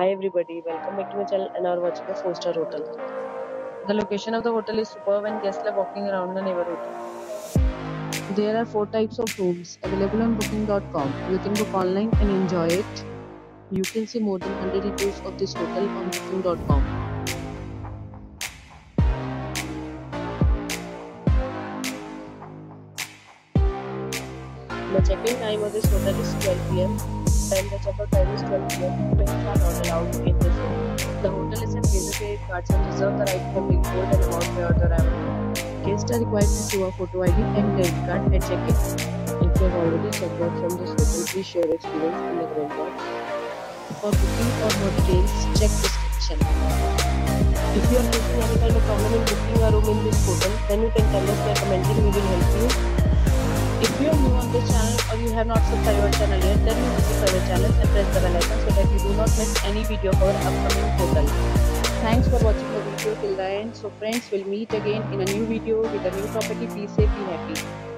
Hi everybody, welcome back to my channel and are watching a four-star hotel. The location of the hotel is superb and guests love walking around the neighborhood. There are 4 types of rooms available on booking.com. You can book online and enjoy it. You can see more than 100 reviews of this hotel on booking.com. The check-in time of this hotel is 12 p.m. and the check-out time is 12 p.m. Pets are not allowed in this room. The hotel is a major credit cards and reserves the right to make bold and amount prior to arrival. Guests are required to show a photo ID and credit card at check-in. If you have already checked out from this hotel, please share your experience in the comment box. For booking or more details, check description. If you are facing any kind of problem in booking a room in this hotel, then you can tell us by commenting. We will help you. If you are new on this channel or you have not subscribed our channel yet, then you visit our channel and press the bell icon so that you do not miss any video of our upcoming hotel. Thanks for watching the video till the end. So friends, we'll meet again in a new video with a new property. Be safe, be happy.